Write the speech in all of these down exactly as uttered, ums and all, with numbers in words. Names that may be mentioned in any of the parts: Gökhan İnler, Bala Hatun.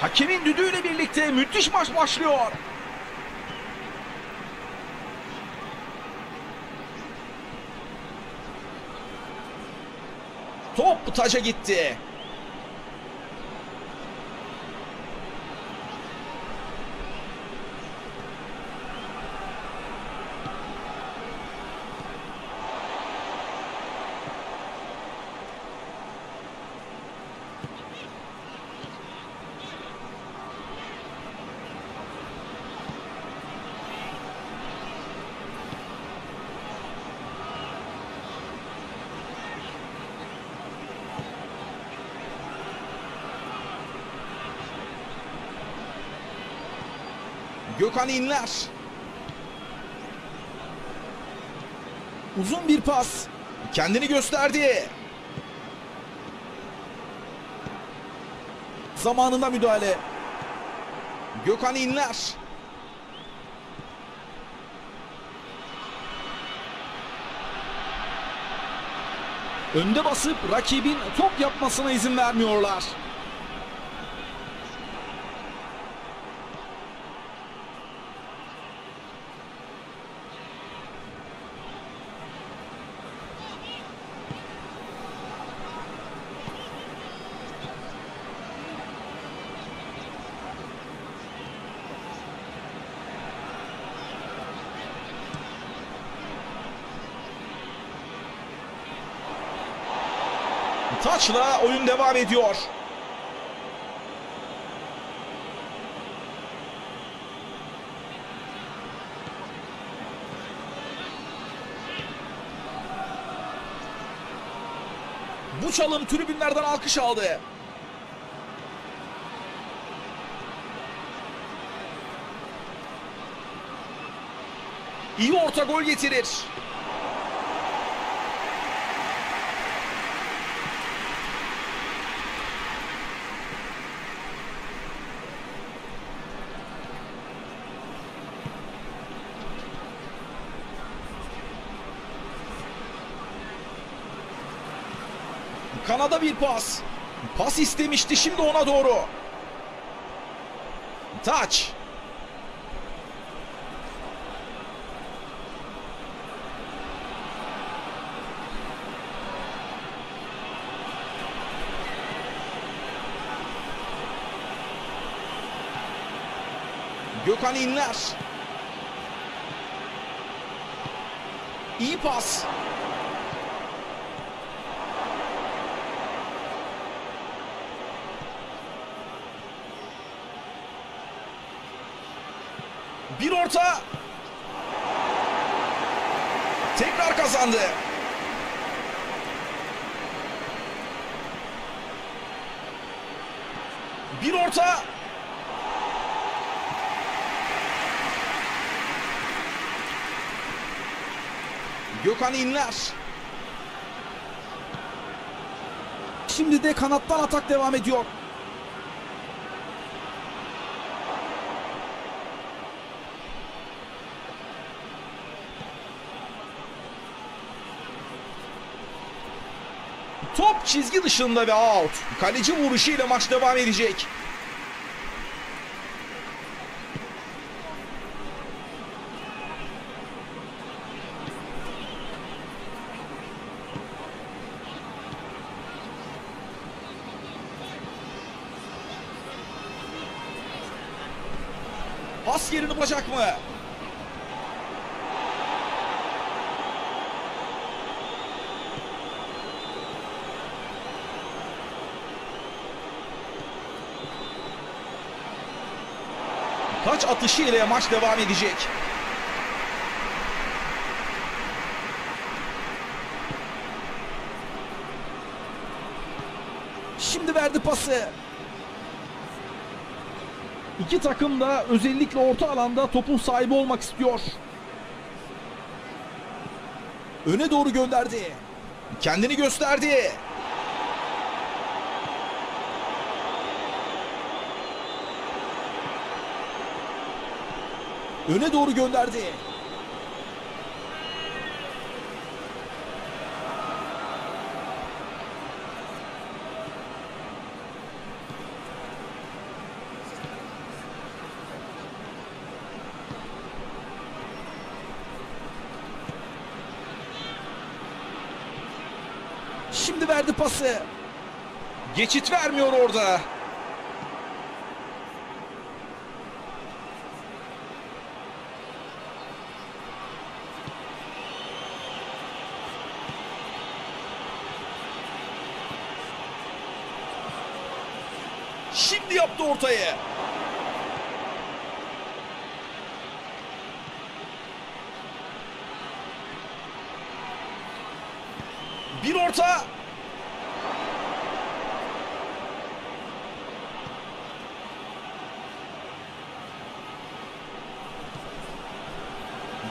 Hakemin düdüğüyle birlikte müthiş maç başlıyor. Top taca gitti. Gökhan İnler. Uzun bir pas. Kendini gösterdi. Zamanında müdahale. Gökhan İnler. Önde basıp rakibin top yapmasına izin vermiyorlar. Taçla oyun devam ediyor. Bu çalım tribünlerden alkış aldı. İyi orta gol getirir. Kanada bir pas. Pas istemişti, şimdi ona doğru. Taç. Gökhan İnler. İyi pas. Bir orta. Tekrar kazandı. Bir orta. Gökhan İnler. Şimdi de kanattan atak devam ediyor. Top çizgi dışında ve out. Kaleci vuruşuyla maç devam edecek. Pas yerini bulacak mı? Taç atışı ile maç devam edecek. Şimdi verdi pası. İki takım da özellikle orta alanda topun sahibi olmak istiyor. Öne doğru gönderdi. Kendini gösterdi. Öne doğru gönderdi. şimdi verdi pası. Geçit vermiyor orada. Şimdi yaptı ortaya. Bir orta.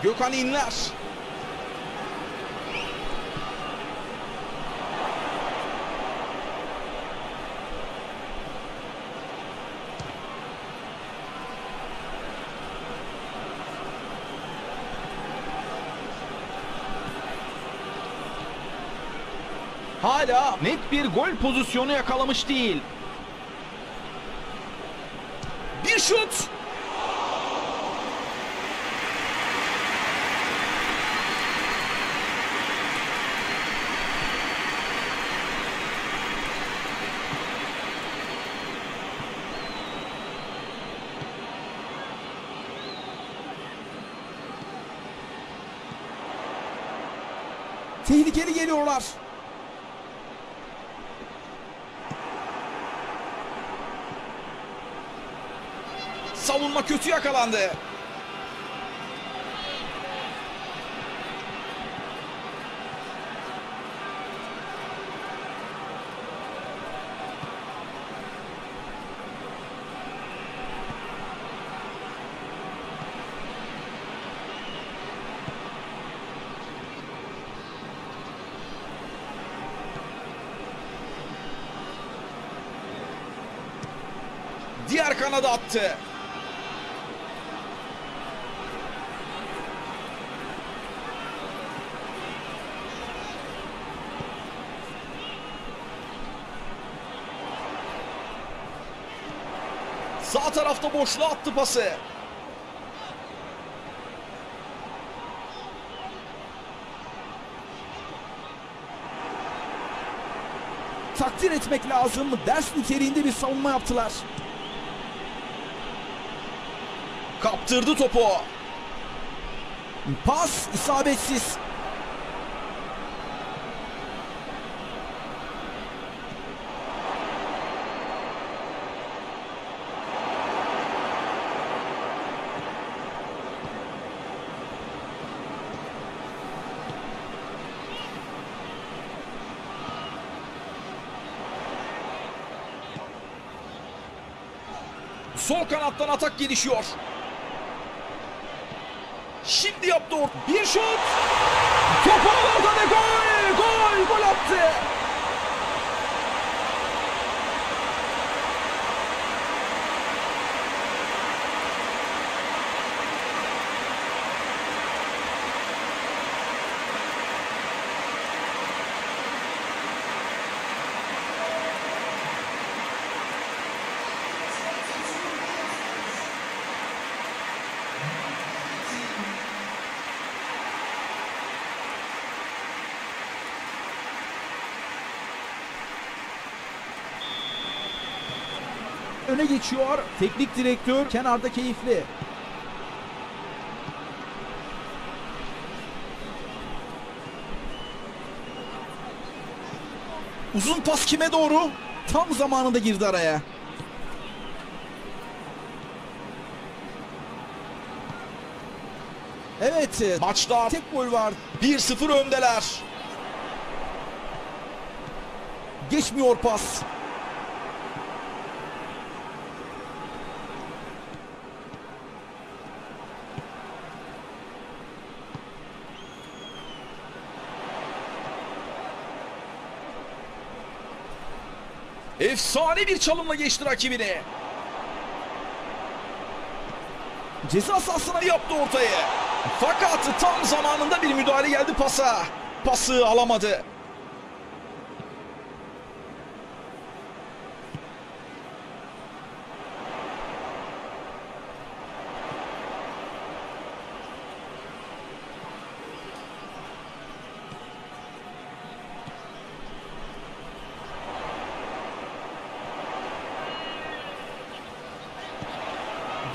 Gökhan İnler. Hala net bir gol pozisyonu yakalamış değil. Bir şut. Tehlikeli geliyorlar. Savunma kötü yakalandı. Diğer kanada attı. Sağ tarafta boşluğa attı pası. Takdir etmek lazım. Ders niteliğinde bir savunma yaptılar. Kaptırdı topu. Pas isabetsiz. Sol kanattan atak gelişiyor. Şimdi yaptı orta. Bir şut. Topu ortada gol. Gol. Gol attı. Öne geçiyor. Teknik direktör kenarda keyifli. Uzun pas kime doğru? Tam zamanında girdi araya. Evet, maçta tek gol var. bir sıfır öndeler. Geçmiyor pas. Efsane bir çalımla geçti rakibini. Ceza sahasına yaptı ortayı. Fakat tam zamanında bir müdahale geldi pasa. Pası alamadı.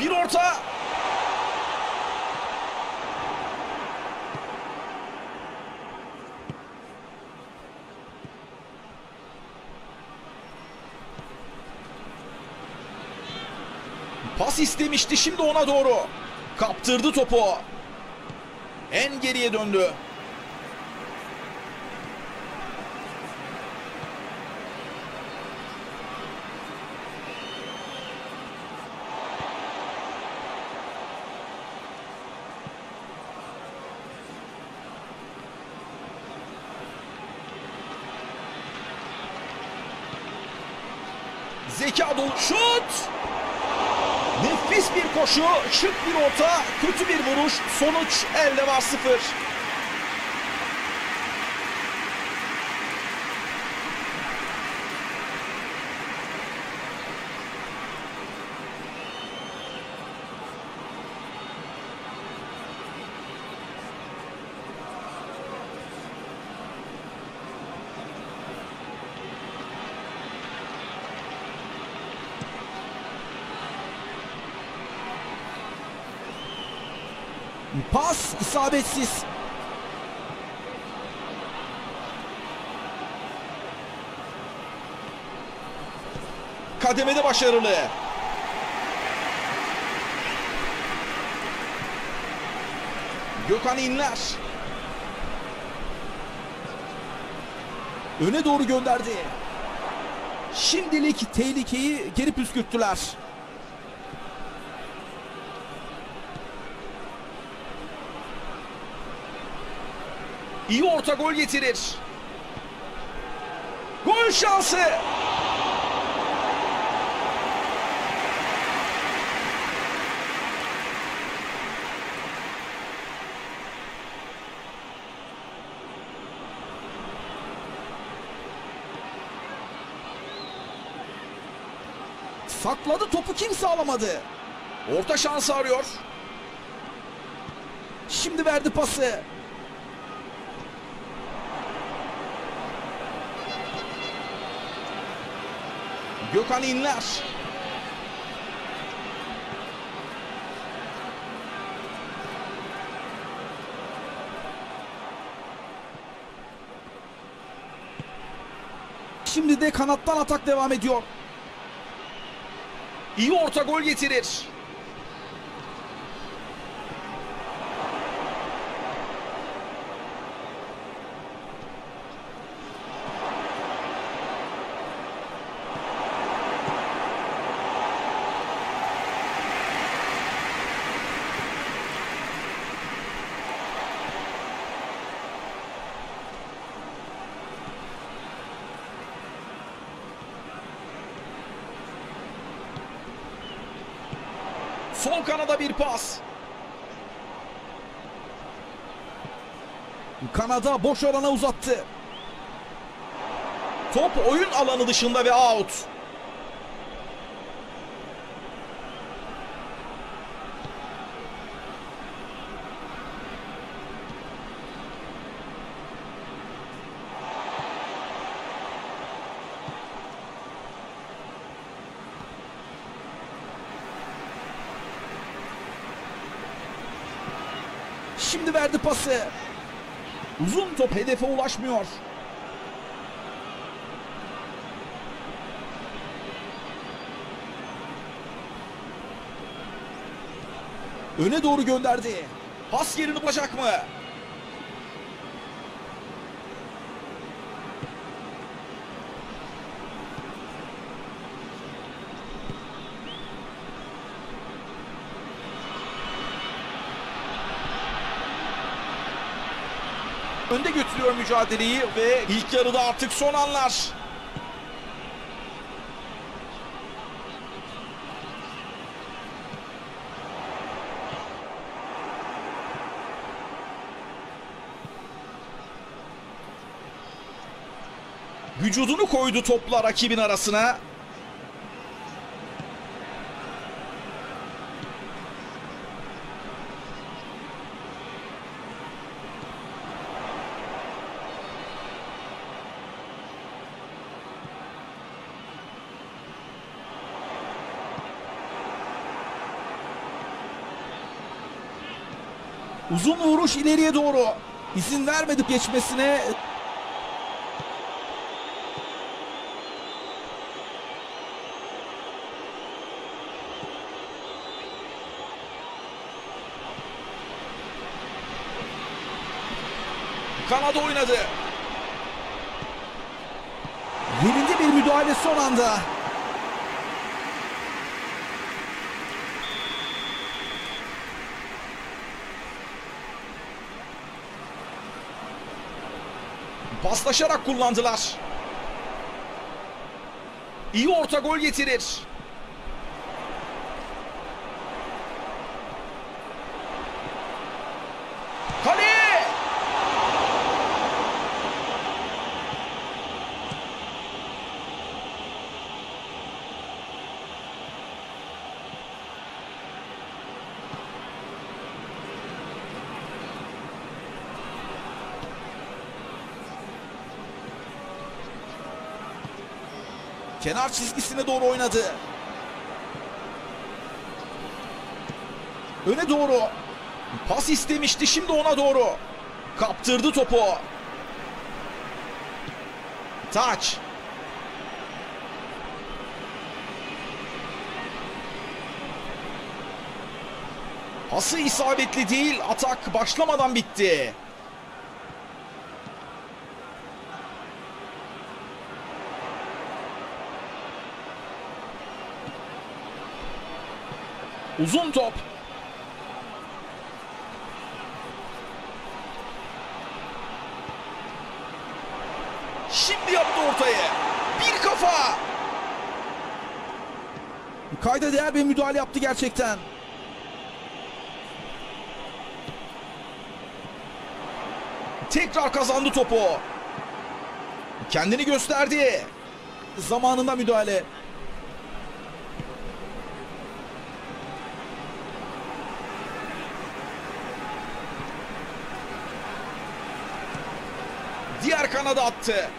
Bir orta. Pas istemişti, şimdi ona doğru. Kaptırdı topu. En geriye döndü. Zeka dolu şut. Nefis bir koşu, şık bir orta, kötü bir vuruş. Sonuç elde var sıfır. Pas isabetsiz. Kademede başarılı. Gökhan İnler. Öne doğru gönderdi. Şimdilik tehlikeyi geri püskürttüler. İyi orta gol getirir. Gol şansı. Sakladı topu, kimse alamadı. Orta şansı arıyor. Şimdi verdi pası. Gökhan İnler. Şimdi de kanattan atak devam ediyor. İyi orta gol getirir. Sol kanada bir pas. Kanada boş alana uzattı. Top oyun alanı dışında ve out. Şimdi verdi pası. Uzun top hedefe ulaşmıyor. Öne doğru gönderdi. Pas yerini bulacak mı? Önde götürüyor mücadeleyi ve ilk yarıda artık son anlar. Vücudunu koydu topla rakibin arasına. Uzun vuruş ileriye doğru. İzin vermedi geçmesine. Kanada oynadı. Yerinde bir müdahale son anda. Paslaşarak kullandılar. İyi orta gol getirir. Kale! Kenar çizgisine doğru oynadı. Öne doğru. Pas istemişti, şimdi ona doğru. Kaptırdı topu. Taç. Pası isabetli değil, atak başlamadan bitti. Uzun top. Şimdi yaptı ortayı. Bir kafa. Kayda değer bir müdahale yaptı gerçekten. Tekrar kazandı topu. Kendini gösterdi. Zamanında müdahale. Diğer kanada attı.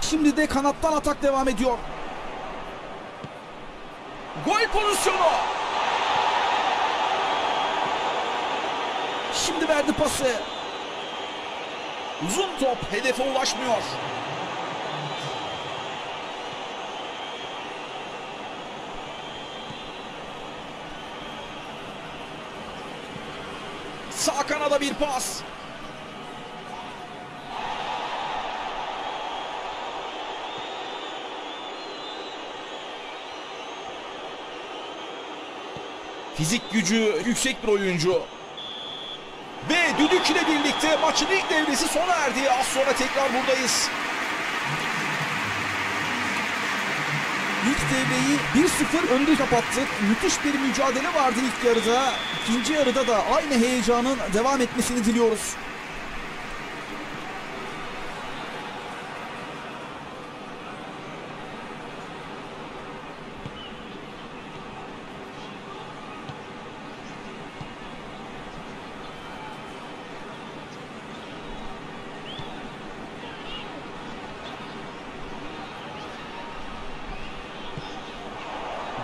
Şimdi de kanattan atak devam ediyor. Gol pozisyonu. Şimdi verdi pası. Uzun top hedefe ulaşmıyor. Sağ kanada bir pas. Fizik gücü yüksek bir oyuncu. Ve düdük ile birlikte maçın ilk devresi sona erdi. Az sonra tekrar buradayız. İlk devreyi bir sıfır önde kapattık. Müthiş bir mücadele vardı ilk yarıda. İkinci yarıda da aynı heyecanın devam etmesini diliyoruz.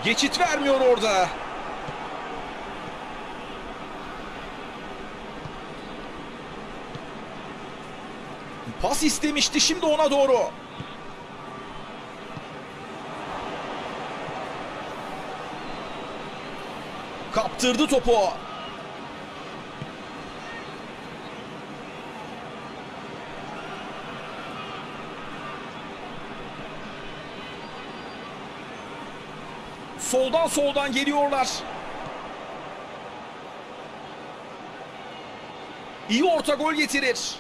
Geçit vermiyor orada. Pas istemişti, şimdi ona doğru. Kaptırdı topu. Soldan soldan geliyorlar. İyi orta gol getirir.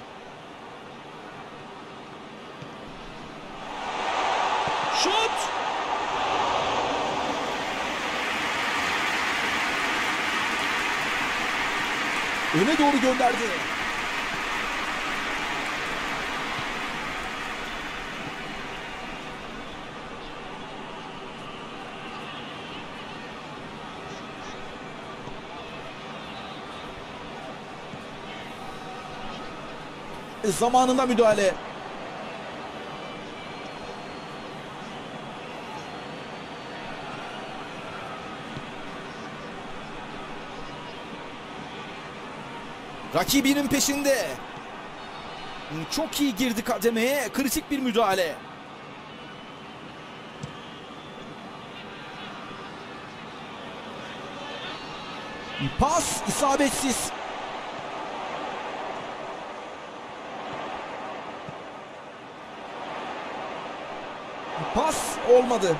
Şut! Öne doğru gönderdi. Zamanında müdahale. Rakibinin peşinde. Çok iyi girdi kademeye. Kritik bir müdahale. Pas isabetsiz. Pas olmadı.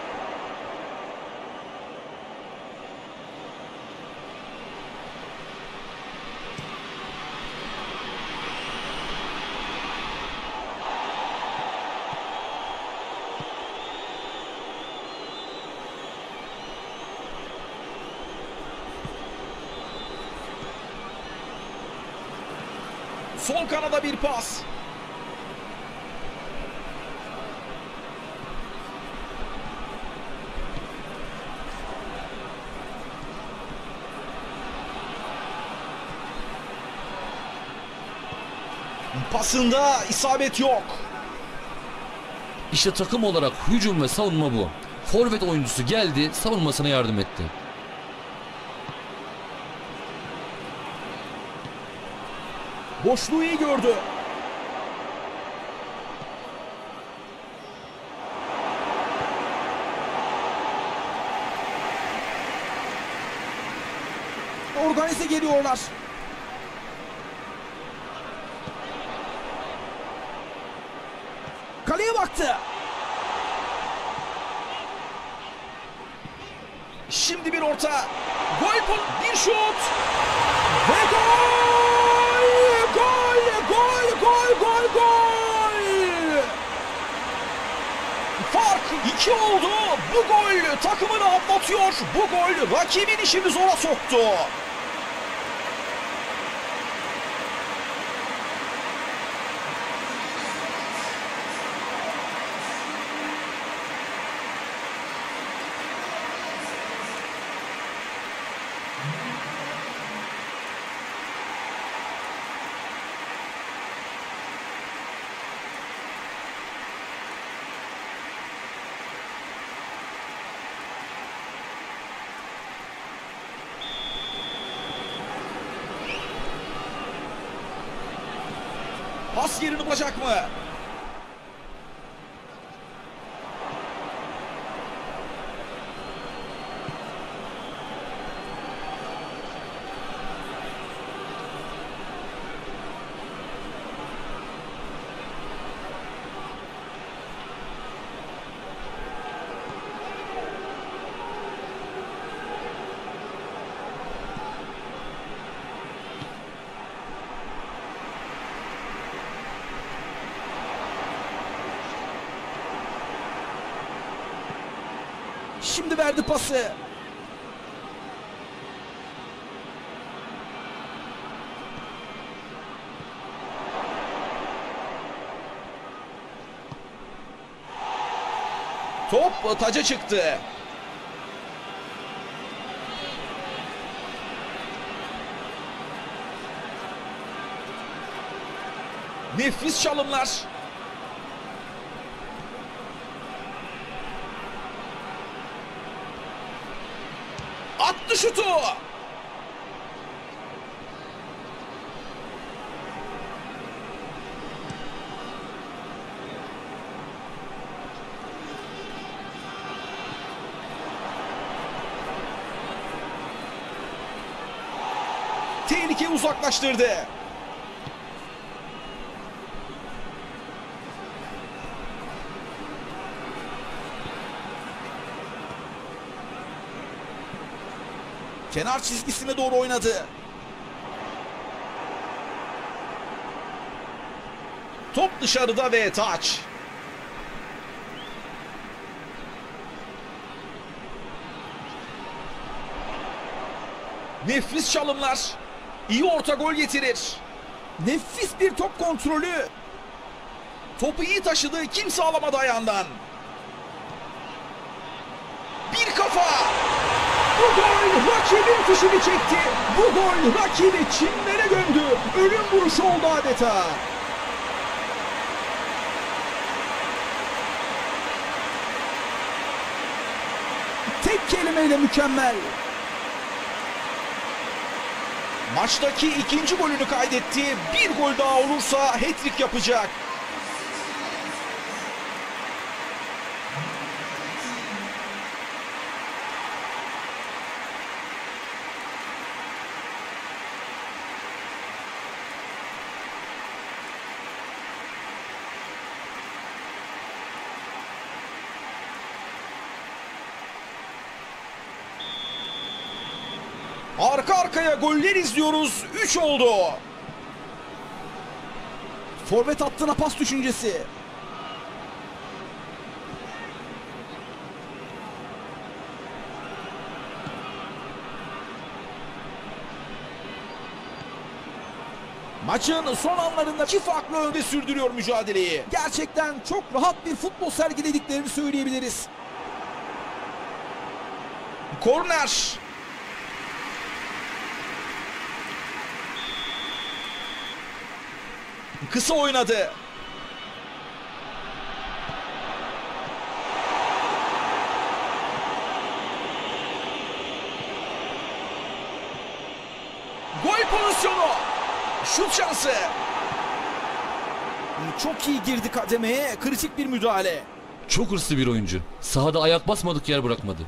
Sol kanada bir pas. Pasında isabet yok. İşte takım olarak hücum ve savunma bu. Forvet oyuncusu geldi, savunmasına yardım etti. Boşluğu iyi gördü. Organize geliyorlar. Kaleye baktı. Şimdi bir orta. Gol, bir şut. Ve gol! Fark iki oldu. Bu gol takımını atlatıyor. Bu gol rakibin işini zora soktu. Pas yerini bulacak mı? Şimdi verdi pası. Top taca çıktı. Nefis çalımlar. Attı şutu. Tehlikeyi uzaklaştırdı. Kenar çizgisine doğru oynadı. Top dışarıda ve taç. Nefis çalımlar. İyi orta gol getirir. Nefis bir top kontrolü. Topu iyi taşıdı. Kimse alamadı ayağından. Bir kafa. Bu gol rakibin fişini çekti. Bu gol rakibi çimlere gömdü. Ölüm vuruşu oldu adeta. Tek kelimeyle mükemmel. Maçtaki ikinci golünü kaydetti. Bir gol daha olursa hat-trick yapacak. Arka arkaya goller izliyoruz. üç oldu. Forvet hattına pas düşüncesi. Maçın son anlarında çift farklı önde sürdürüyor mücadeleyi. Gerçekten çok rahat bir futbol sergilediklerini söyleyebiliriz. Korner. Kısa oynadı. Gol pozisyonu. Şut şansı. Çok iyi girdi kademeye. Kritik bir müdahale. Çok hırslı bir oyuncu. Sahada ayak basmadık yer bırakmadı.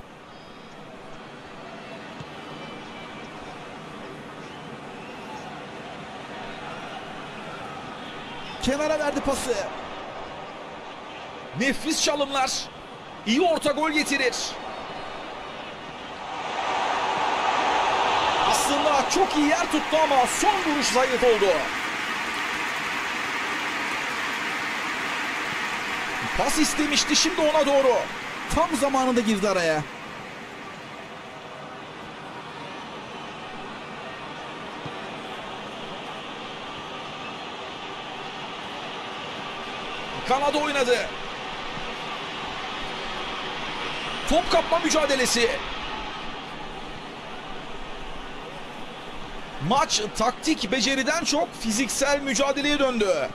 Kenara verdi pası. Nefis çalımlar. İyi orta gol getirir. Aslında çok iyi yer tuttu ama son vuruş zayıf oldu. Pas istemişti, şimdi ona doğru. Tam zamanında girdi araya. Kanada oynadı. Top kapma mücadelesi. Maç taktik beceriden çok fiziksel mücadeleye döndü.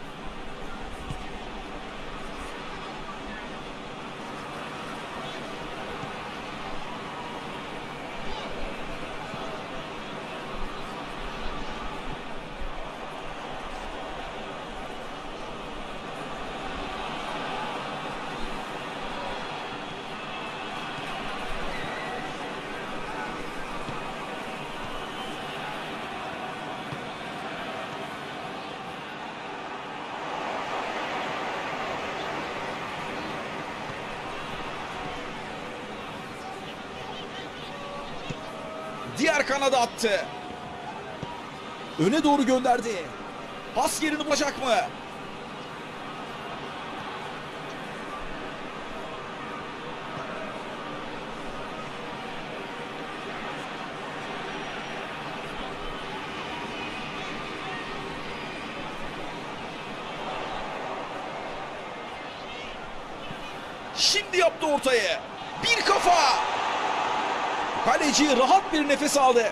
Diğer kanada attı. Öne doğru gönderdi. Pas yerini bulacak mı? Şimdi yaptı ortayı. Bir kafa. Kaleci rahat bir nefes aldı.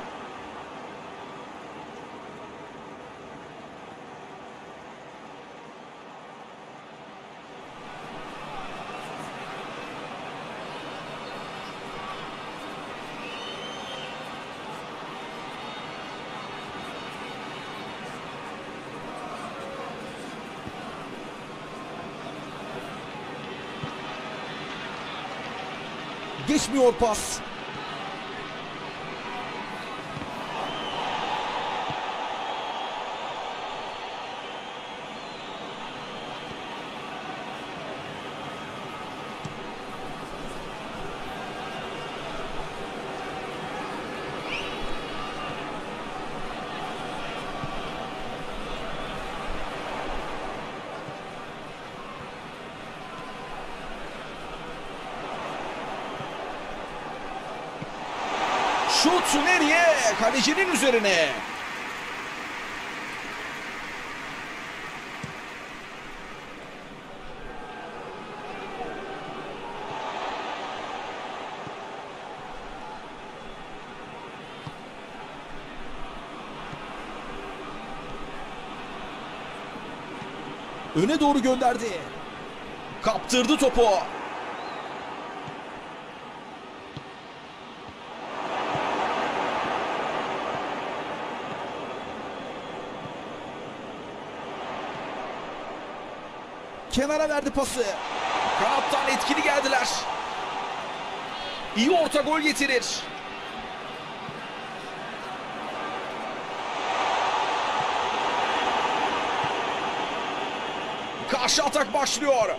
Geçmiyor pas. Şut nereye? Kalecinin üzerine. Öne doğru gönderdi. Kaptırdı topu. Kenara verdi pası. Kanattan etkili geldiler. İyi orta gol getirir. Karşı atak başlıyor.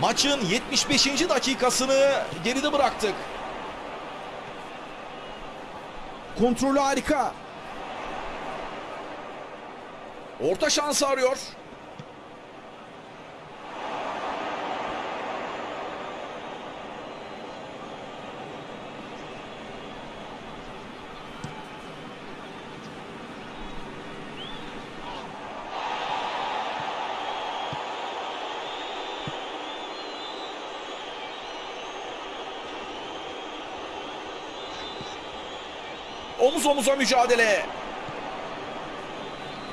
Maçın yetmiş beşinci dakikasını geride bıraktık. Kontrolü harika. Orta şansı arıyor. Omuz omuza mücadele.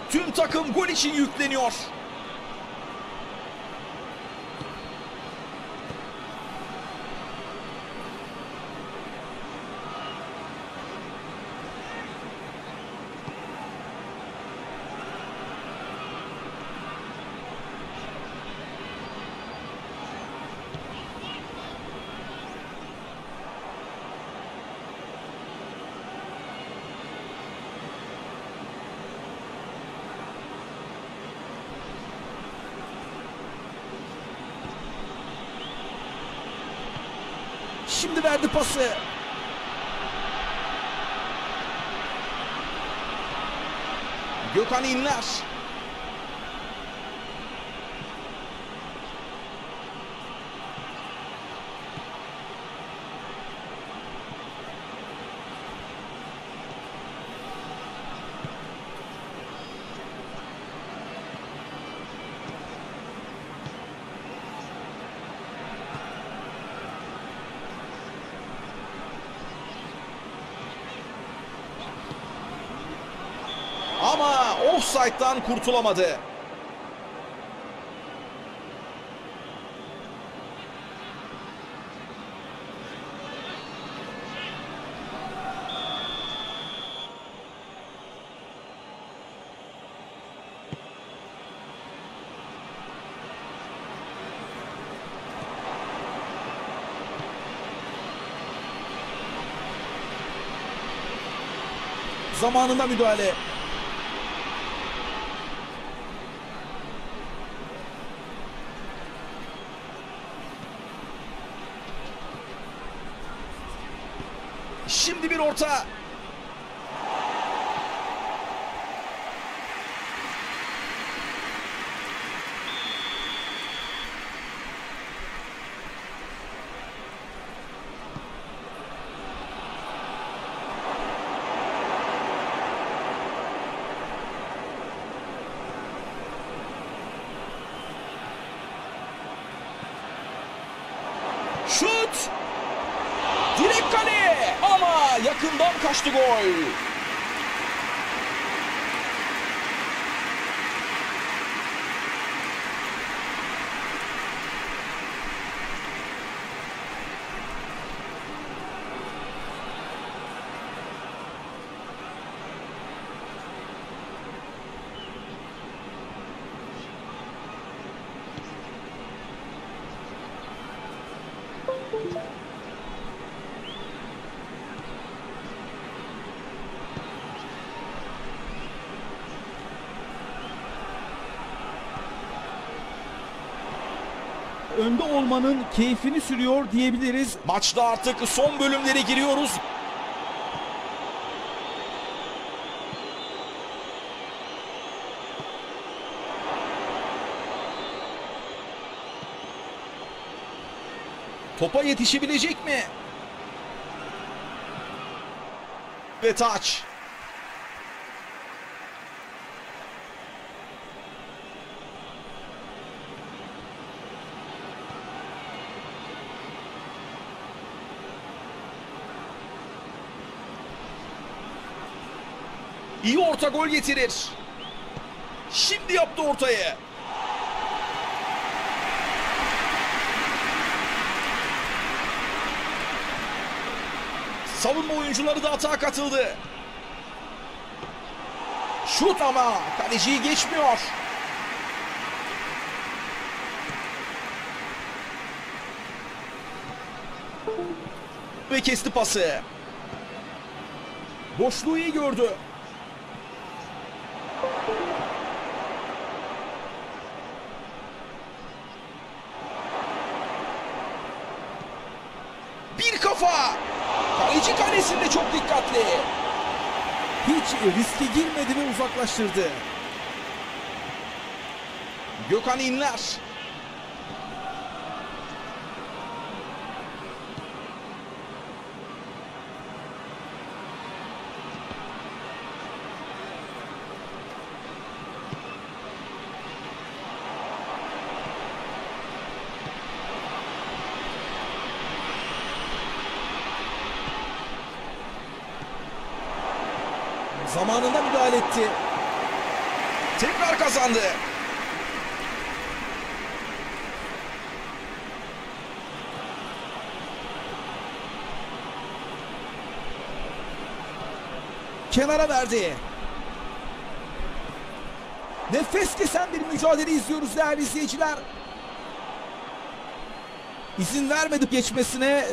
Tüm takım gol için yükleniyor. Şimdi verdi pası. Gökhan İnler. Ama ofsayttan kurtulamadı. Zamanında müdahale. Şimdi bir orta. Şut! Direkt kale ama yakından kaçtı gol. Önde olmanın keyfini sürüyor diyebiliriz. Maçta artık son bölümlere giriyoruz. Topa yetişebilecek mi? Ve taç. İyi orta gol getirir. Şimdi yaptı ortaya. Savunma oyuncuları da atağa katıldı. Şut ama kaleciyi geçmiyor. Ve kesti pası. Boşluğu iyi gördü. Bir kafa. Kaleci kalesinde çok dikkatli. Hiç riske girmedi ve uzaklaştırdı. Gökhan İnler. Zamanında müdahale etti. Tekrar kazandı. Kenara verdi. Nefes kesen bir mücadele izliyoruz değerli izleyiciler. İzin vermedi geçmesine.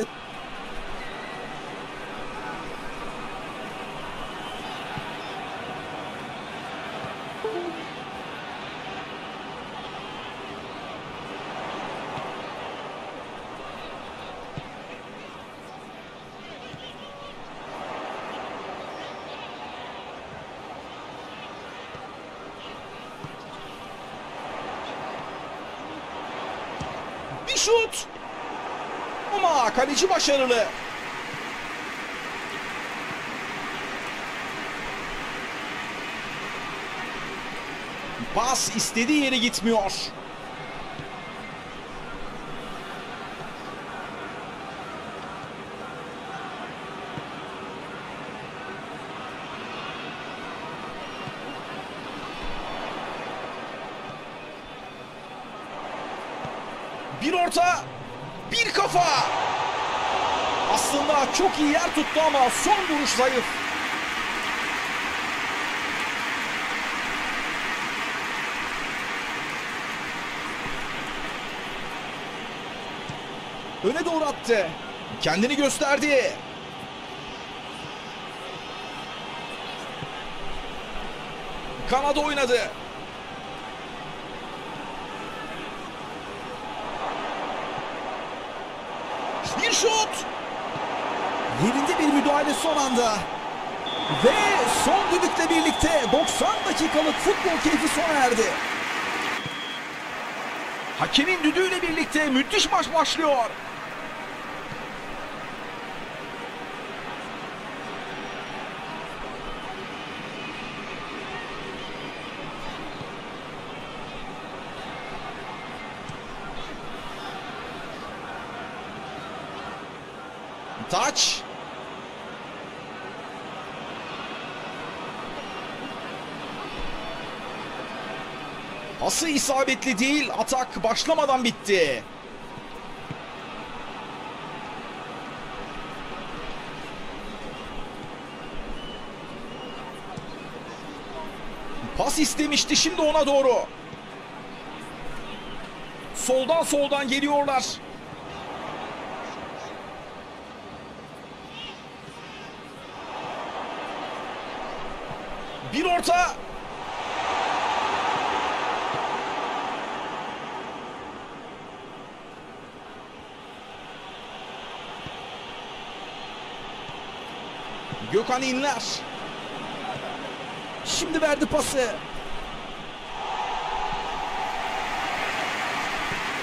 Bir şut. Ama kaleci başarılı. Pas istediği yere gitmiyor. Bir orta, bir kafa. Aslında çok iyi yer tuttu ama son vuruş zayıf. Öne doğru attı. Kendini gösterdi. Kanada oynadı. Bir şut. Yerinde bir müdahale son anda. Ve son düdükle birlikte doksan dakikalık futbol keyfi sona erdi. Hakemin düdüğüyle birlikte müthiş maç başlıyor. Taç. Pası isabetli değil, atak başlamadan bitti. Pas istemişti, şimdi ona doğru. Soldan soldan geliyorlar. Bir orta. Gökhan İnler. Şimdi verdi pası.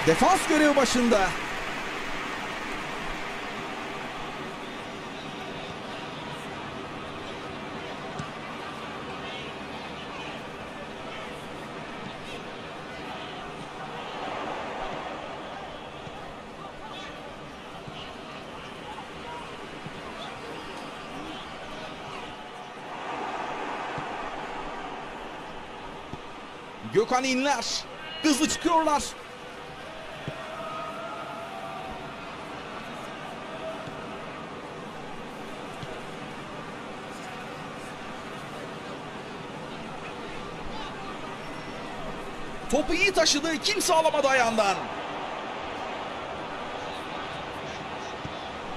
Defans görevi başında. Gökhan İnler. Hızlı çıkıyorlar. Topu iyi taşıdı. Kimse alamadı ayağından.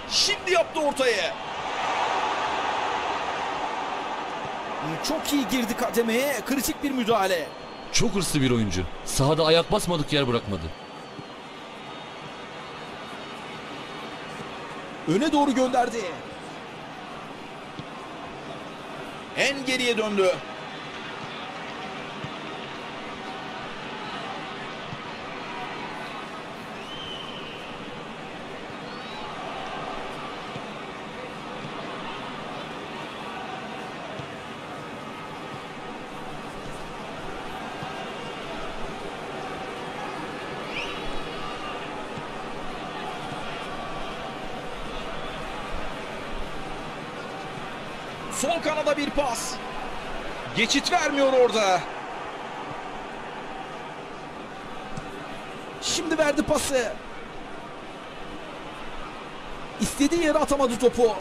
Şimdi yaptı ortayı. Çok iyi girdi kademeye. Kritik bir müdahale. Çok hırslı bir oyuncu. Sahada ayak basmadık yer bırakmadı. Öne doğru gönderdi. En geriye döndü. Sol kanada bir pas. Geçit vermiyor orada. Şimdi verdi pası. İstediği yere atamadı topu.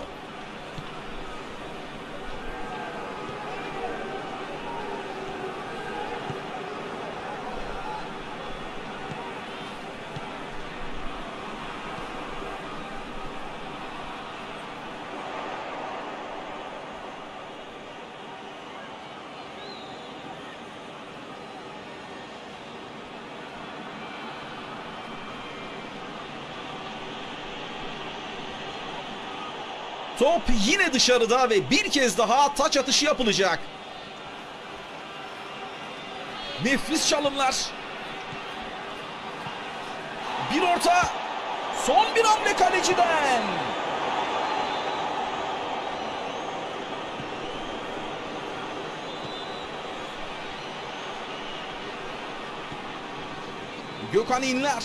Top yine dışarıda ve bir kez daha taç atışı yapılacak. Nefis çalımlar. Bir orta. Son bir hamle kaleciden. Gökhan İnler.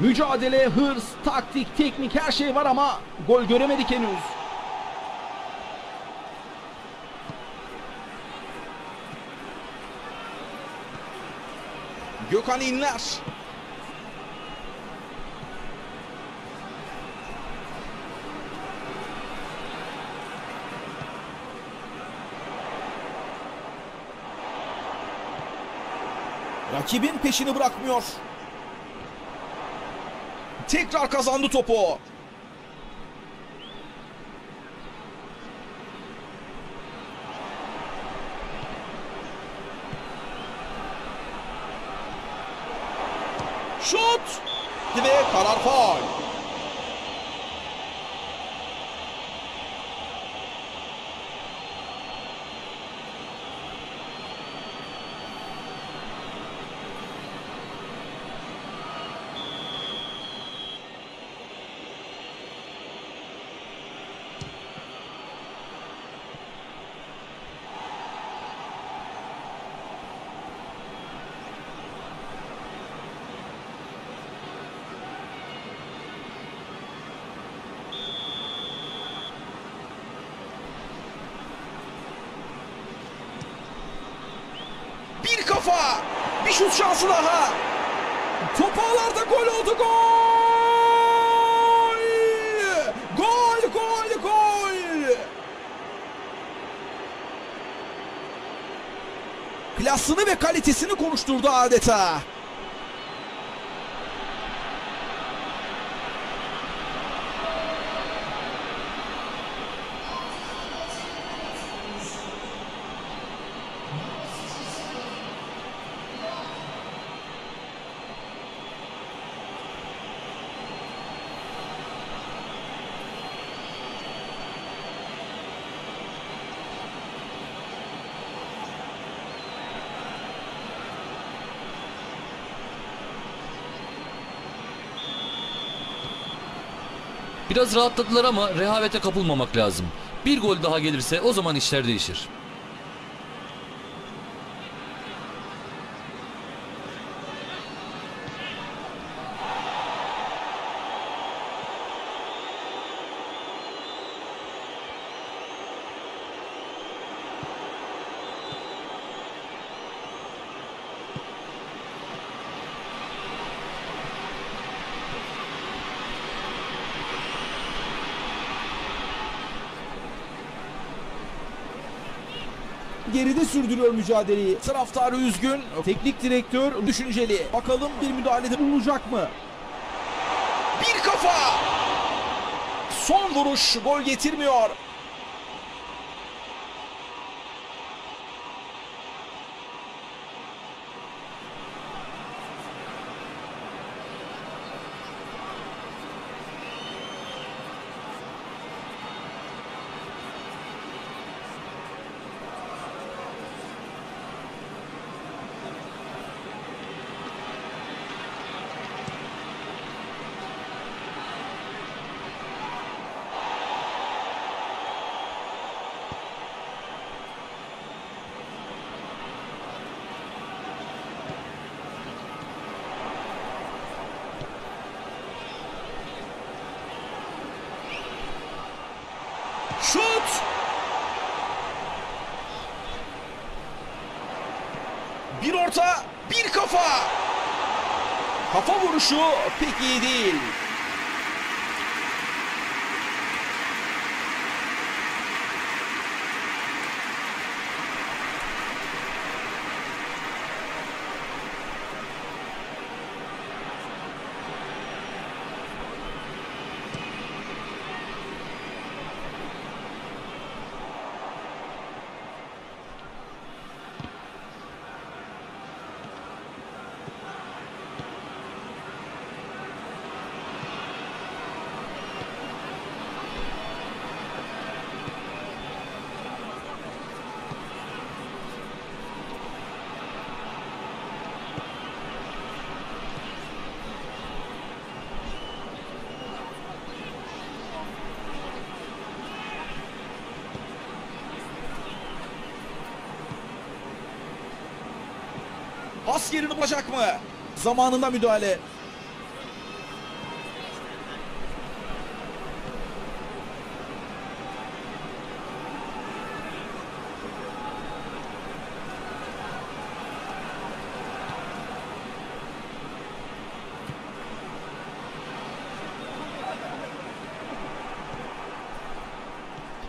Mücadele, hırs, taktik, teknik her şey var ama gol göremedik henüz. Gökhan İnler. Rakibin peşini bırakmıyor. Tekrar kazandı topu. Şut ve karar faul. Kafa. Bir şut şansı daha. Topu ağlarda gol oldu. Gol! Gol! Gol! Gol! Klasını ve kalitesini konuşturdu adeta. Biraz rahatladılar ama rehavete kapılmamak lazım. Bir gol daha gelirse o zaman işler değişir. geride sürdürüyor mücadeleyi. Taraftarı üzgün, teknik direktör düşünceli. Bakalım bir müdahalede bulunacak mı? Bir kafa! Son vuruş gol getirmiyor. Şut! Bir orta, bir kafa! Kafa vuruşu pek iyi değil. Pas yerini bulacak mı? Zamanında müdahale.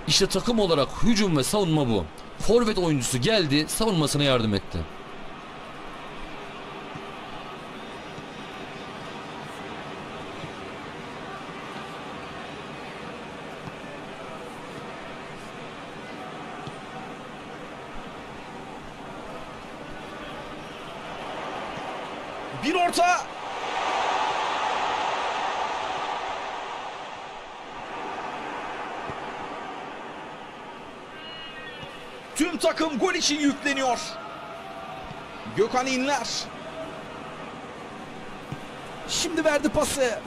İşte takım olarak hücum ve savunma bu. Forvet oyuncusu geldi, savunmasına yardım etti. Bir orta. Tüm takım gol için yükleniyor. Gökhan İnler. Şimdi verdi pası.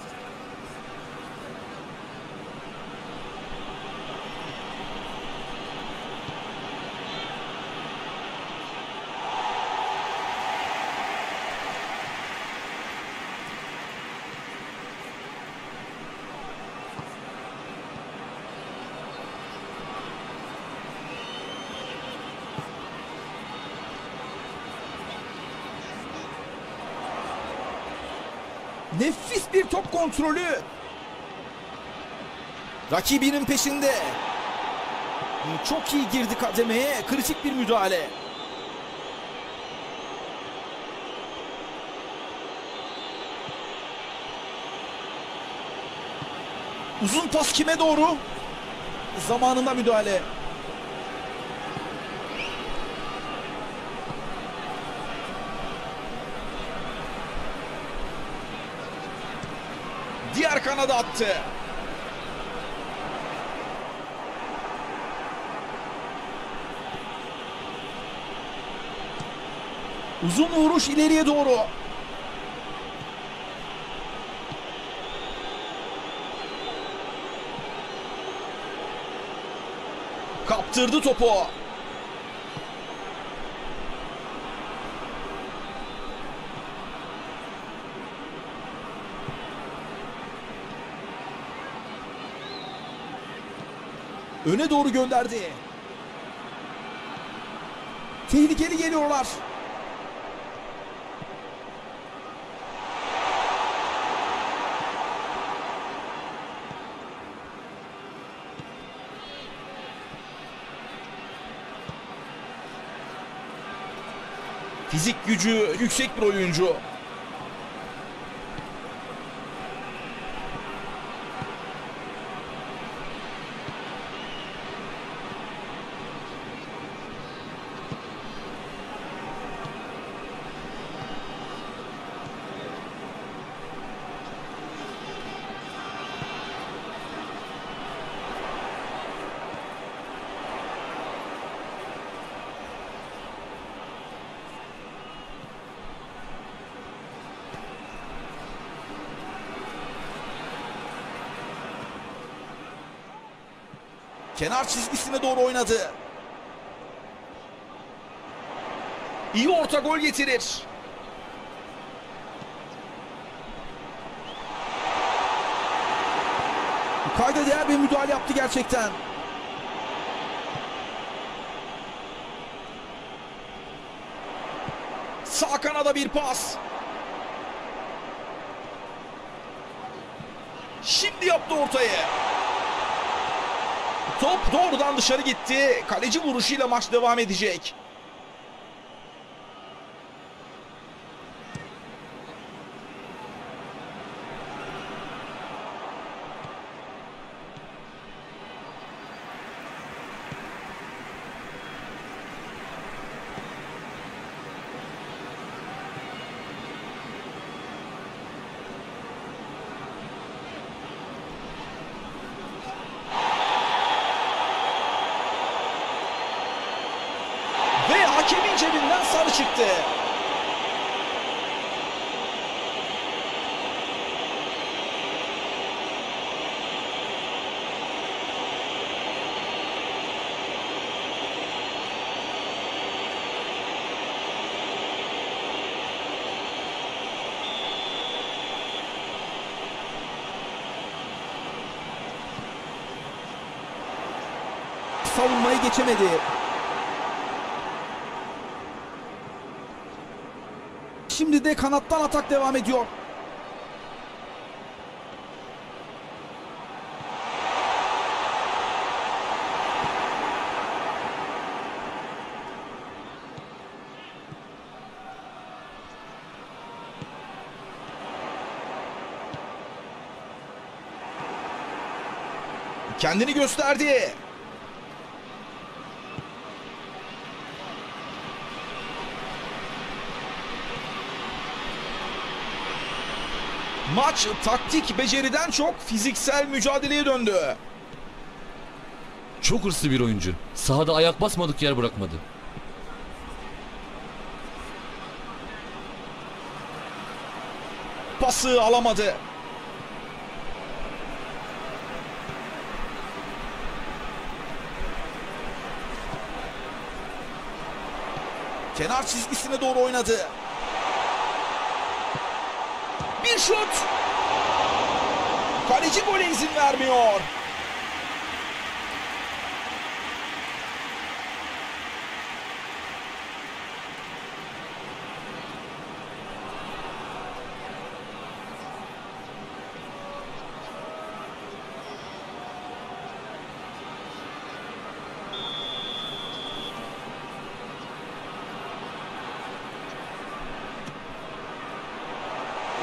Nefis bir top kontrolü. Rakibinin peşinde. Çok iyi girdi kademeye. Kritik bir müdahale. Uzun pas kime doğru? Zamanında müdahale. Diğer kanada attı. Uzun vuruş ileriye doğru. Kaptırdı topu. Öne doğru gönderdi. Tehlikeli geliyorlar. Fizik gücü yüksek bir oyuncu. Kenar çizgisine doğru oynadı. İyi orta, gol getirir. Kayda değer bir müdahale yaptı gerçekten. Sağ kanada bir pas. Şimdi yaptı ortayı. Top doğrudan dışarı gitti. Kaleci vuruşuyla maç devam edecek. Hakemin cebinden sarı çıktı. Savunmayı geçemedi. Şimdi de kanattan atak devam ediyor. Kendini gösterdi. Maç taktik beceriden çok fiziksel mücadeleye döndü. Çok hırslı bir oyuncu. Sahada ayak basmadık yer bırakmadı. Pası alamadı. Kenar çizgisine doğru oynadı. Bir şut. Kaleci gole izin vermiyor.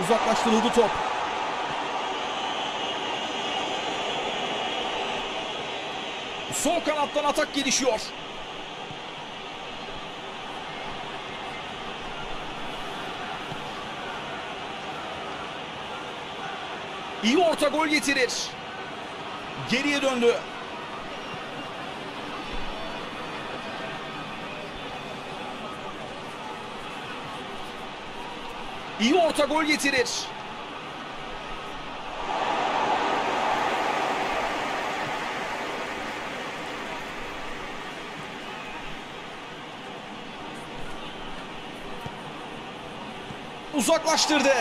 Uzaklaştırıldı top. Sol kanattan atak gelişiyor. İyi orta, gol getirir. Geriye döndü. İyi orta, gol getirir. Uzaklaştırdı.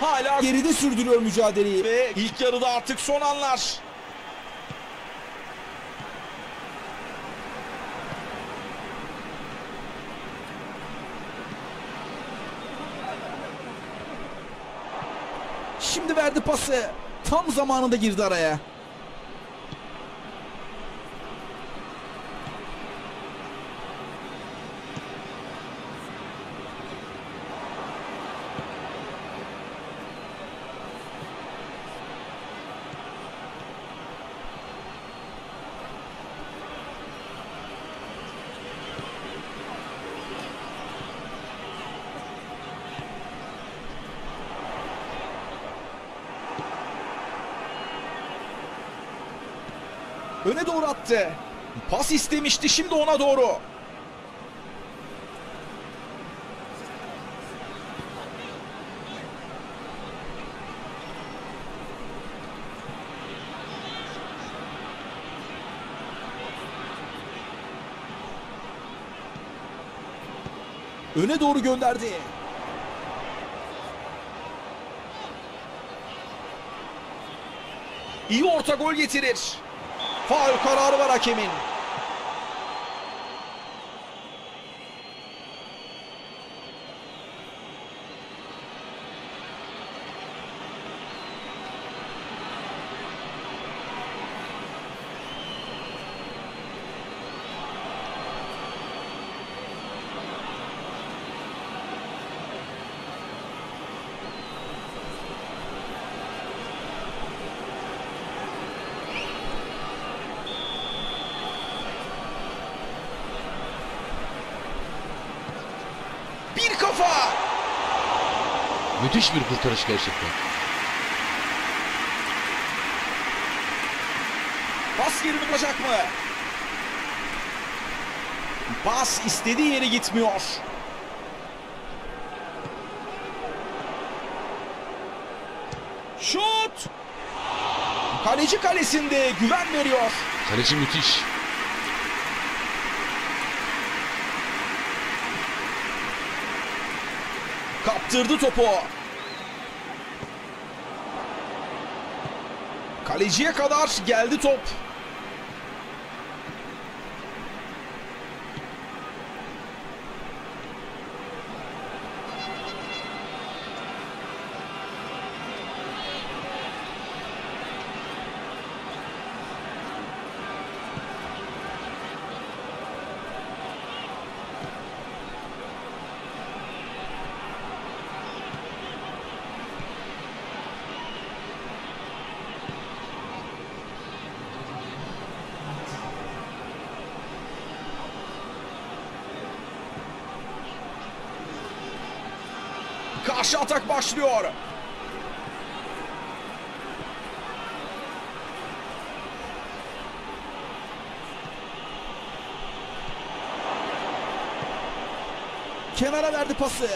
Hala geride sürdürüyor mücadeleyi ve ilk yarıda artık son anlar. Şimdi verdi pası. Tam zamanında girdi araya. Öne doğru attı. Pas istemişti, şimdi ona doğru. Öne doğru gönderdi. İyi orta, gol getirir. Faul kararı var hakemin. Müthiş bir kurtarış gerçekten. Pas yerini bulacak mı? Pas istediği yere gitmiyor. Şut! Kaleci kalesinde güven veriyor. Kaleci müthiş. Kaptırdı topu. Kaleciye kadar geldi top. Karşı atak başlıyor. Kenara verdi pası.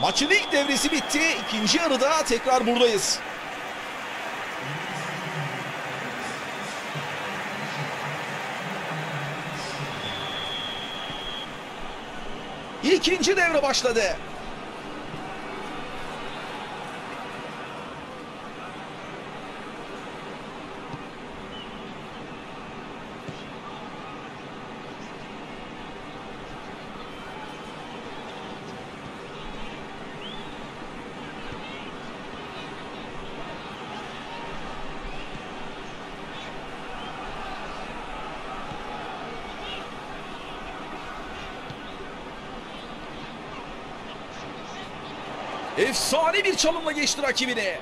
Maçın ilk devresi bitti. İkinci yarıda tekrar buradayız. İkinci devre başladı. Efsane bir çalımla geçti rakibini.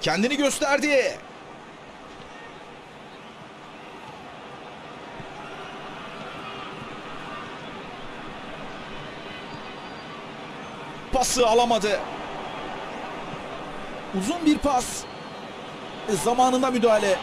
Kendini gösterdi. Pası alamadı. Uzun bir pas. E, zamanında müdahale.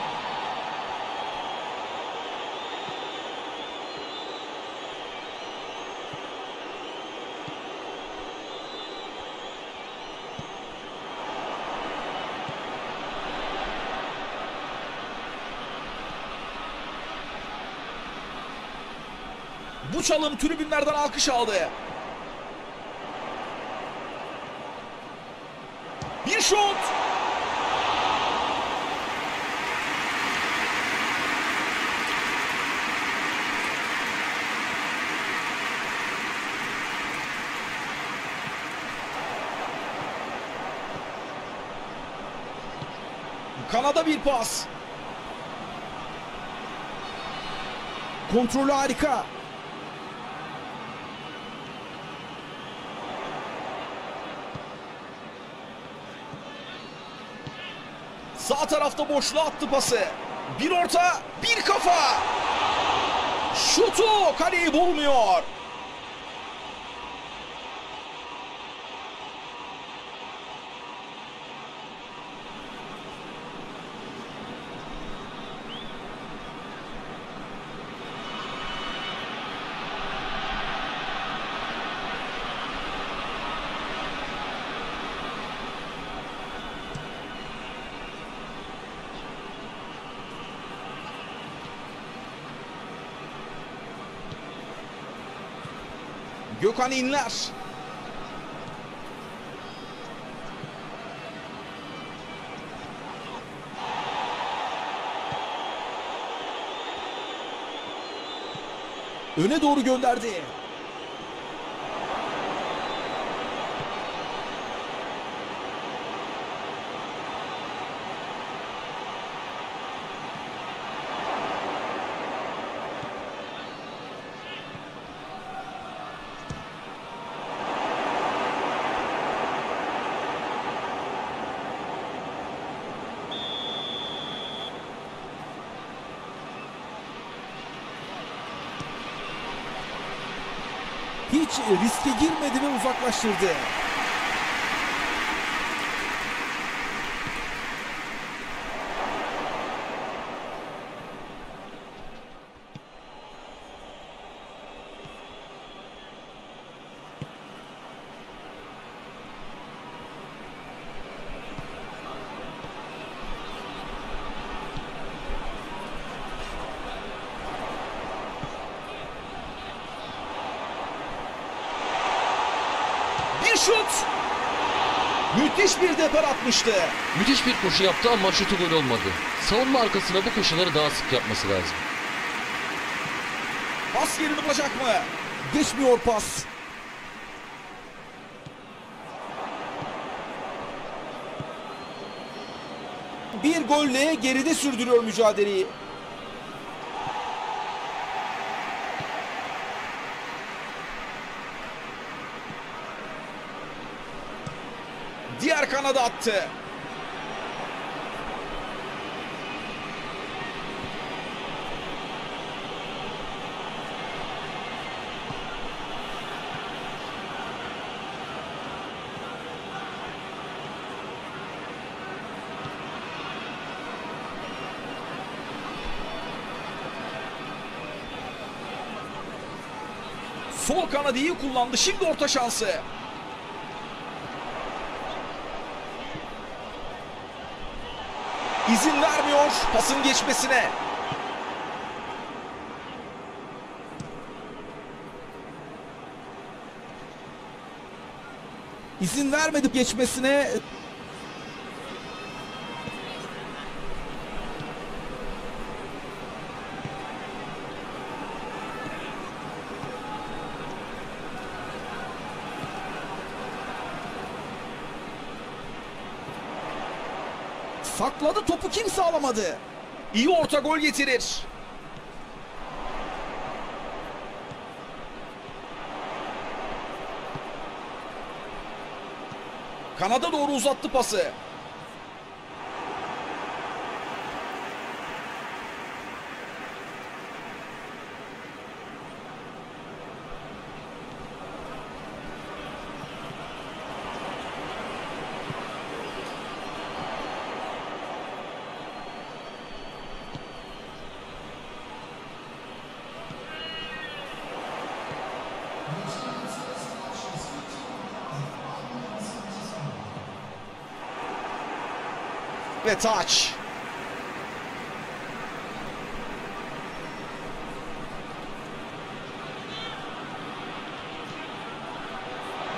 Bu çalım tribünlerden alkış aldı. Bir şut. Kanada bir pas. Kontrolü harika. Sağ tarafta boşluğa attı pası. Bir orta, bir kafa. Şutu kaleyi bulmuyor. Gökhan İnler. Öne doğru gönderdi. Hiç riske girmedi ve uzaklaştırdı. Şut! Müthiş bir depar atmıştı. Müthiş bir koşu yaptı ama şutu gol olmadı. Savunma arkasına bu koşuları daha sık yapması lazım. Pas yerini bulacak mı? Geçmiyor pas. Bir golle geride sürdürüyor mücadeleyi. Diğer kanada attı. Sol kanadı iyi kullandı. Şimdi orta şansı. İzin vermiyor pasın geçmesine. İzin vermedi geçmesine. Sakladı topu, kimse alamadı. İyi orta gol getirir. Kanada doğru uzattı pası. Ve taç.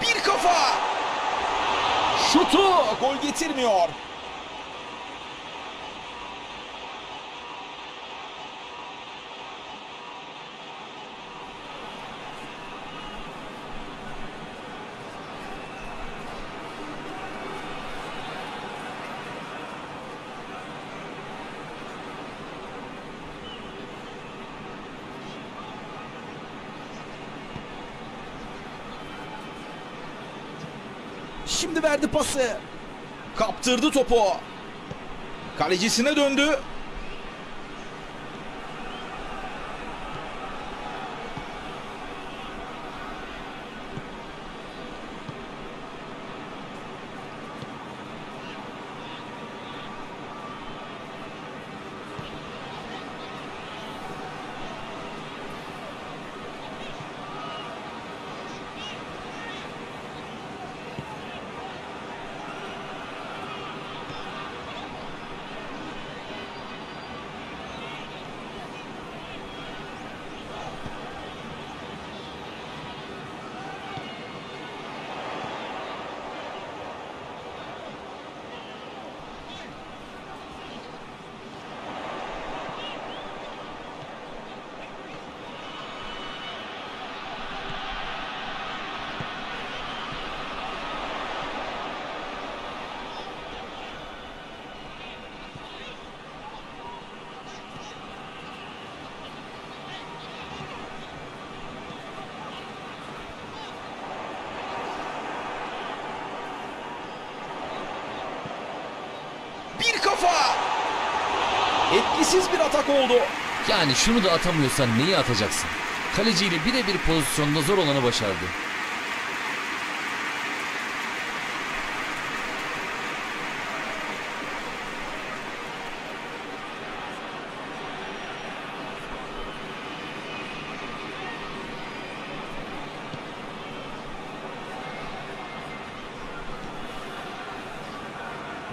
Bir kafa. Şutu gol getirmiyor. Şimdi verdi pası. Kaptırdı topu. Kalecisine döndü. Etkisiz bir atak oldu. Yani şunu da atamıyorsan neyi atacaksın? Kaleciyle birebir pozisyonda zor olanı başardı.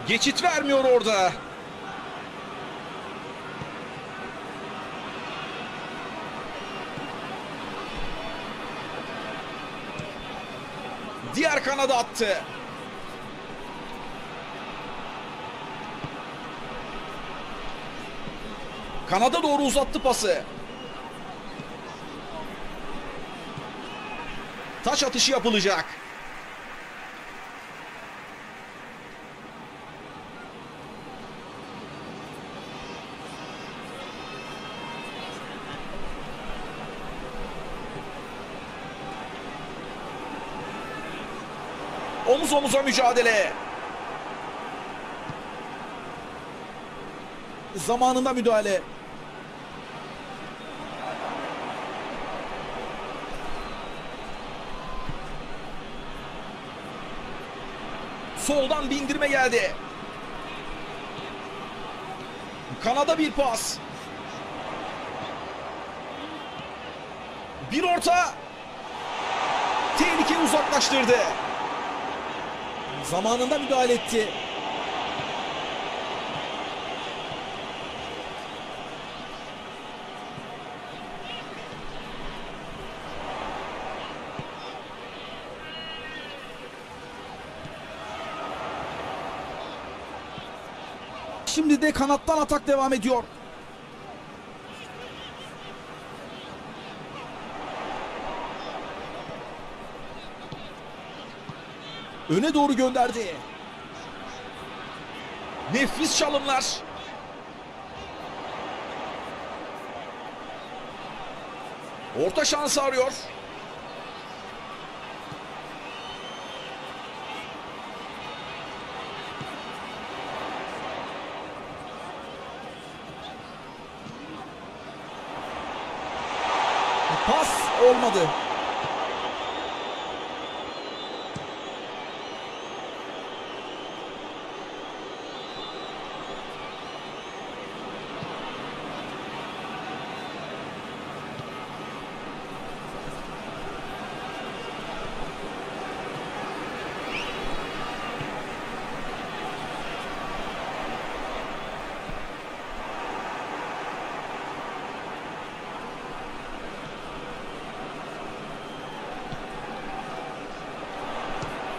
Geçit vermiyor orada. Diğer kanada attı. Kanada doğru uzattı pası. Taç atışı yapılacak. Omuz omuza mücadele. Zamanında müdahale. Soldan bindirme geldi. Kanada bir pas. Bir orta. Tehlikeyi uzaklaştırdı. Zamanında müdahale etti. Şimdi de kanattan atak devam ediyor. Öne doğru gönderdi. Nefis çalımlar. Orta şansı arıyor. Pas olmadı.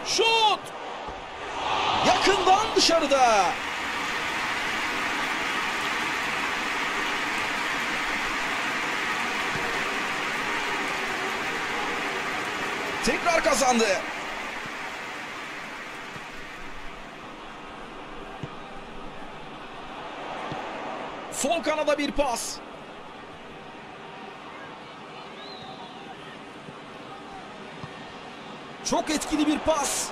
Şut! Yakından dışarıda. Tekrar kazandı. Sol kanada bir pas. Çok etkili bir pas.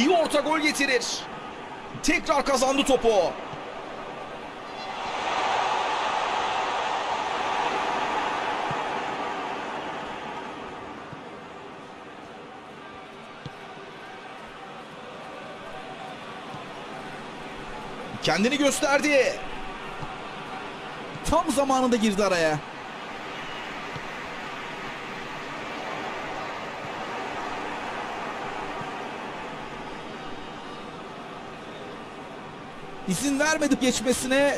İyi orta gol getirir. Tekrar kazandı topu. Kendini gösterdi. Tam zamanında girdi araya. İzin vermedik geçmesine.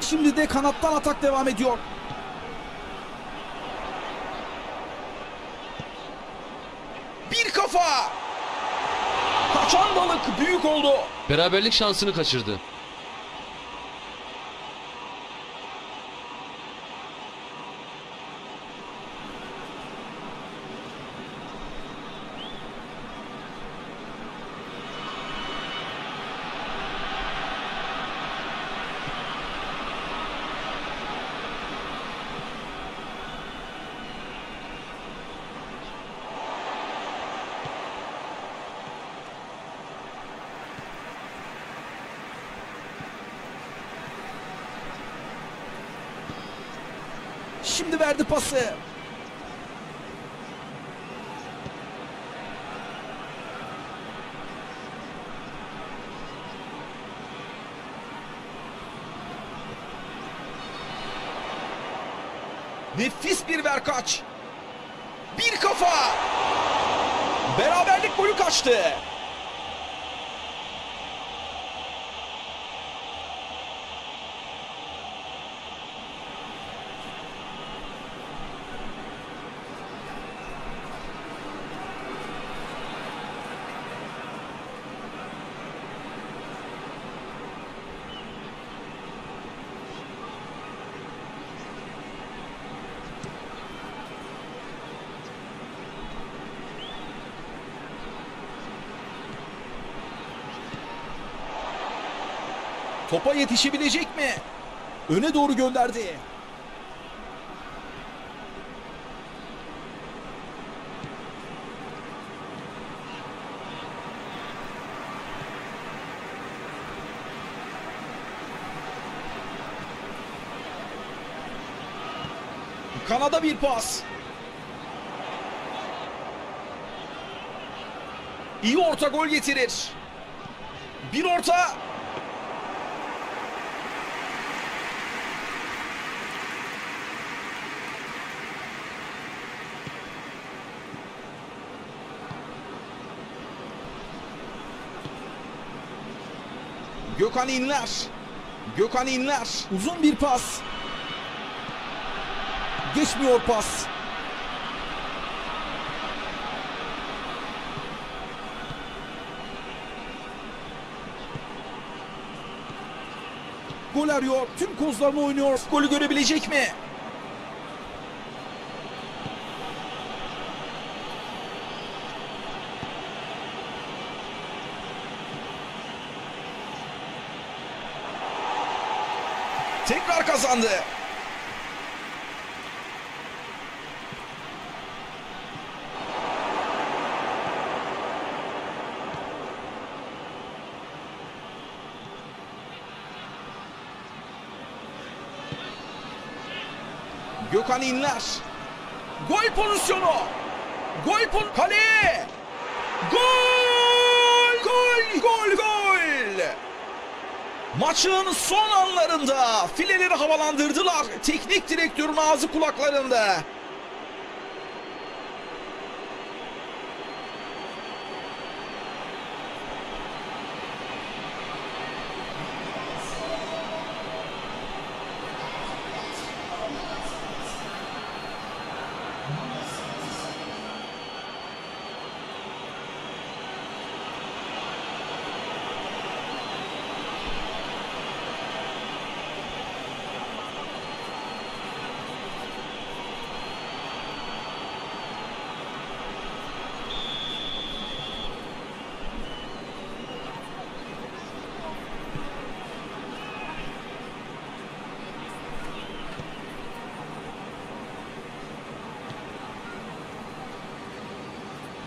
Şimdi de kanattan atak devam ediyor. Bir kafa. Kaçan balık büyük oldu. Beraberlik şansını kaçırdı. Şimdi verdi pası. Nefis bir verkaç. Bir kafa. Beraberlik golü kaçtı. Topa yetişebilecek mi? Öne doğru gönderdi. Kanada bir pas. İyi orta gol getirir. Bir orta. Gökhan İnler. Gökhan İnler. Uzun bir pas. Geçmiyor pas. Gol arıyor. Tüm kozlarını oynuyor. Golü görebilecek mi? Tekrar kazandı. Gökhan İnler. Gol pozisyonu. Gol pozisyonu. Kaleye. Gol! Gol! Gol! Gol! Maçın son anlarında fileleri havalandırdılar. Teknik direktörün ağzı kulaklarında.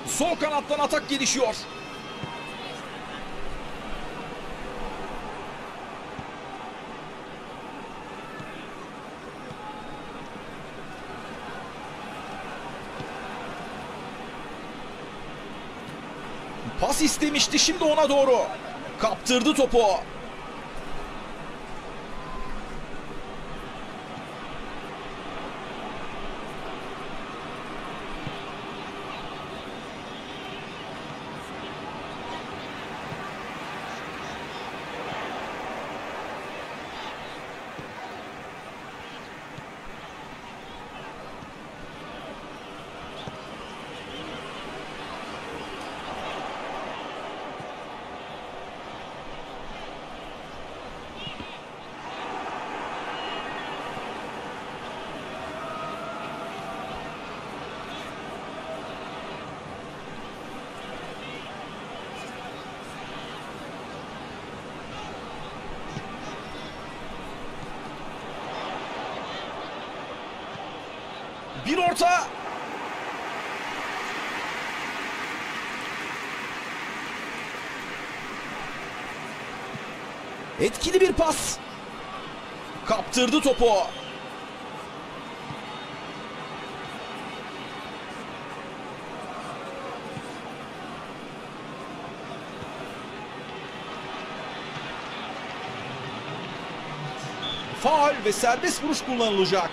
Sol kanattan atak gelişiyor. Pas istemişti, şimdi ona doğru. Kaptırdı topu. Bir orta. Etkili bir pas. Kaptırdı topu. Faul ve serbest vuruş kullanılacak.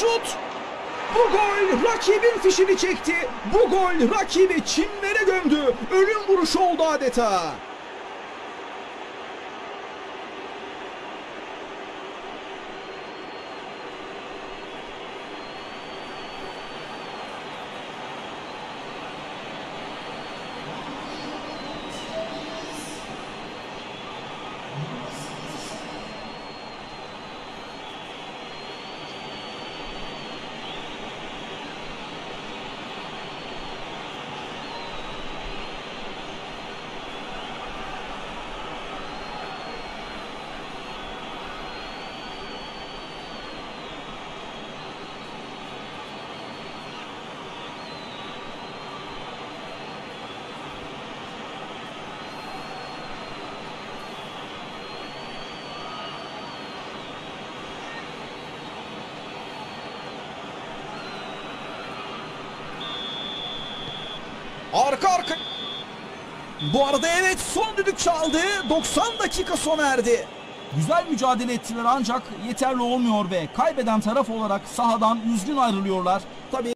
Şut. Bu gol rakibin fişini çekti. Bu gol rakibi çimlere gömdü. Ölüm vuruşu oldu adeta. Arka arka. Bu arada evet, son düdük çaldı. doksan dakika sona erdi. Güzel mücadele ettiler ancak yeterli olmuyor ve kaybeden taraf olarak sahadan üzgün ayrılıyorlar. Tabii